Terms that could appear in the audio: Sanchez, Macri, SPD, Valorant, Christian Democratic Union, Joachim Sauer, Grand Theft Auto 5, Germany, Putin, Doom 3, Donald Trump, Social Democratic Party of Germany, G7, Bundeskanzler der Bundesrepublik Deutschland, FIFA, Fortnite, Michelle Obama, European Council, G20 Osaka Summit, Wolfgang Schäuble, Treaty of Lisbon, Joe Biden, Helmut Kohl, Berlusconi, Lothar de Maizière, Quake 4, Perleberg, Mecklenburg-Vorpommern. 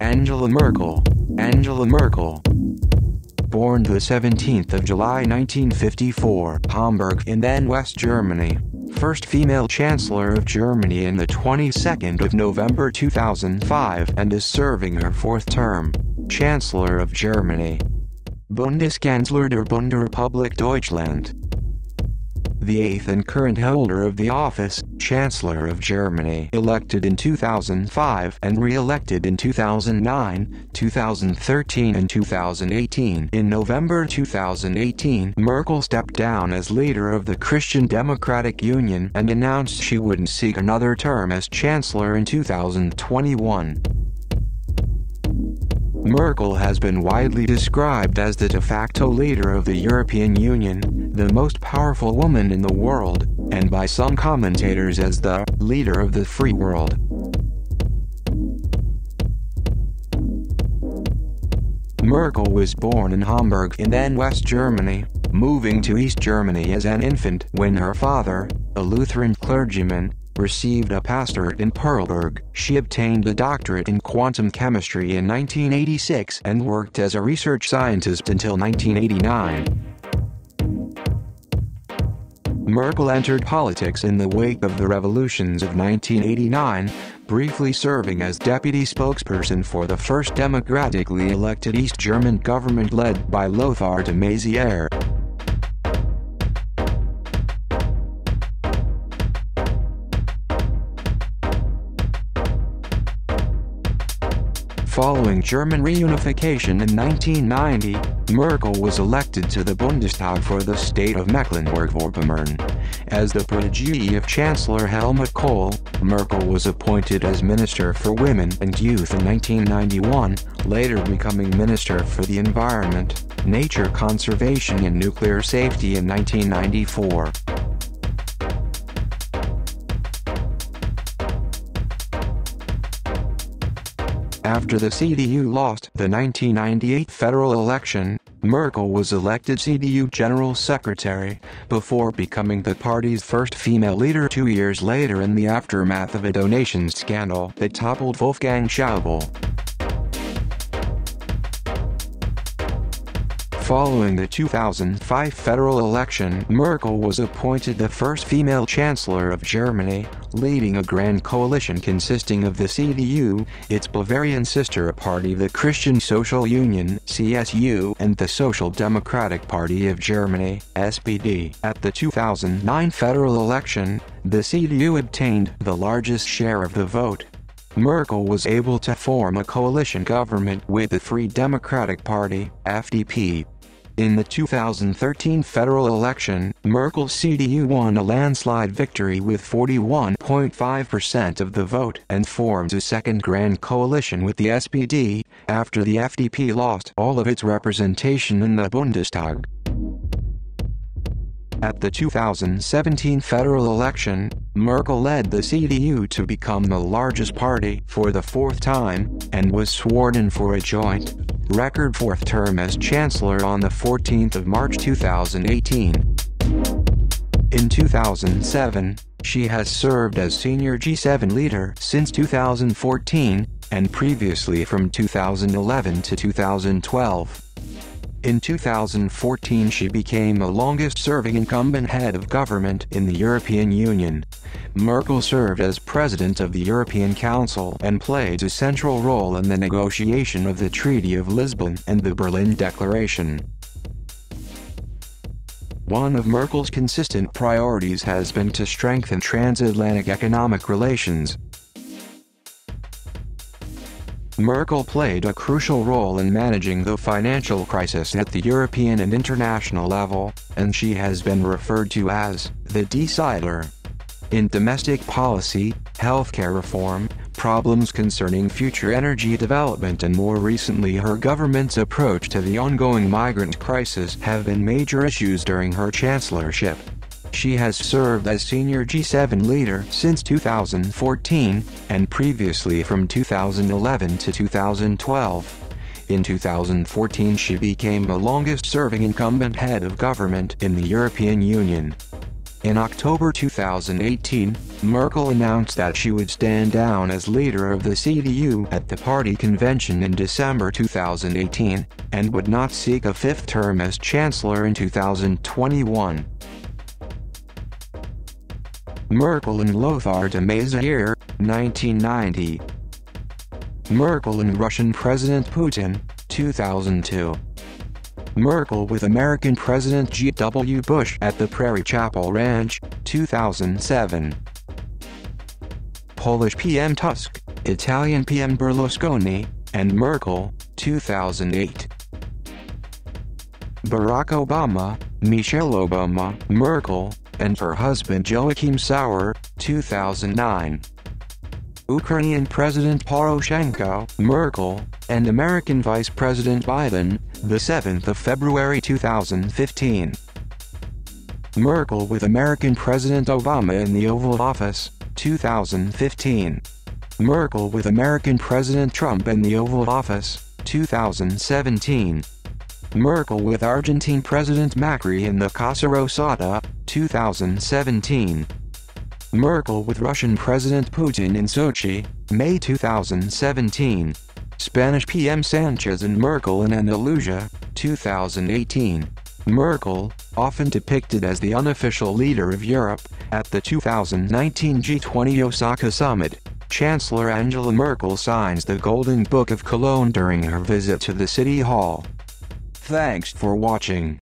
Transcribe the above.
Angela Merkel. Born the 17th of July 1954, Hamburg in then West Germany, first female Chancellor of Germany in the 22nd of November 2005 and is serving her fourth term, Chancellor of Germany. Bundeskanzler der Bundesrepublik Deutschland. The eighth and current holder of the office, Chancellor of Germany, elected in 2005 and re-elected in 2009, 2013 and 2018. In November 2018, Merkel stepped down as leader of the Christian Democratic Union and announced she wouldn't seek another term as Chancellor in 2021. Merkel has been widely described as the de facto leader of the European Union, the most powerful woman in the world, and by some commentators as the leader of the free world. Merkel was born in Hamburg in then West Germany, moving to East Germany as an infant when her father, a Lutheran clergyman, received a pastorate in Perleberg. She obtained a doctorate in quantum chemistry in 1986 and worked as a research scientist until 1989. Merkel entered politics in the wake of the revolutions of 1989, briefly serving as deputy spokesperson for the first democratically elected East German government led by Lothar de Maizière. Following German reunification in 1990, Merkel was elected to the Bundestag for the state of Mecklenburg-Vorpommern. As the protégée of Chancellor Helmut Kohl, Merkel was appointed as Minister for Women and Youth in 1991, later becoming Minister for the Environment, Nature Conservation and Nuclear Safety in 1994. After the CDU lost the 1998 federal election, Merkel was elected CDU General Secretary, before becoming the party's first female leader 2 years later in the aftermath of a donation scandal that toppled Wolfgang Schäuble. Following the 2005 federal election, Merkel was appointed the first female Chancellor of Germany, leading a grand coalition consisting of the CDU, its Bavarian sister party the Christian Social Union (CSU), and the Social Democratic Party of Germany (SPD). At the 2009 federal election, the CDU obtained the largest share of the vote. Merkel was able to form a coalition government with the Free Democratic Party (FDP). In the 2013 federal election, Merkel's CDU won a landslide victory with 41.5% of the vote and formed a second grand coalition with the SPD, after the FDP lost all of its representation in the Bundestag. At the 2017 federal election, Merkel led the CDU to become the largest party for the fourth time, and was sworn in for a joint, record fourth term as Chancellor on the 14th of March 2018. In 2007, she has served as senior G7 leader since 2014, and previously from 2011 to 2012. In 2014 she became the longest-serving incumbent head of government in the European Union. Merkel served as President of the European Council and played a central role in the negotiation of the Treaty of Lisbon and the Berlin Declaration. One of Merkel's consistent priorities has been to strengthen transatlantic economic relations. Merkel played a crucial role in managing the financial crisis at the European and international level, and she has been referred to as the decider. In domestic policy, healthcare reform, problems concerning future energy development and more recently her government's approach to the ongoing migrant crisis have been major issues during her chancellorship. She has served as senior G7 leader since 2014, and previously from 2011 to 2012. In 2014 she became the longest-serving incumbent head of government in the European Union. In October 2018, Merkel announced that she would stand down as leader of the CDU at the party convention in December 2018, and would not seek a fifth term as chancellor in 2021. Merkel and Lothar de Maizière, 1990. Merkel and Russian President Putin, 2002. Merkel with American President G.W. Bush at the Prairie Chapel Ranch, 2007. Polish PM Tusk, Italian PM Berlusconi, and Merkel, 2008. Barack Obama, Michelle Obama, Merkel, and her husband Joachim Sauer, 2009. Ukrainian President Poroshenko, Merkel, and American Vice President Biden, the 7th of February 2015. Merkel with American President Obama in the Oval Office, 2015. Merkel with American President Trump in the Oval Office, 2017. Merkel with Argentine President Macri in the Casa Rosada, 2017. Merkel with Russian President Putin in Sochi, May 2017. Spanish PM Sanchez and Merkel in Andalusia, 2018. Merkel, often depicted as the unofficial leader of Europe, at the 2019 G20 Osaka Summit, Chancellor Angela Merkel signs the Golden Book of Cologne during her visit to the City Hall. Thanks for watching.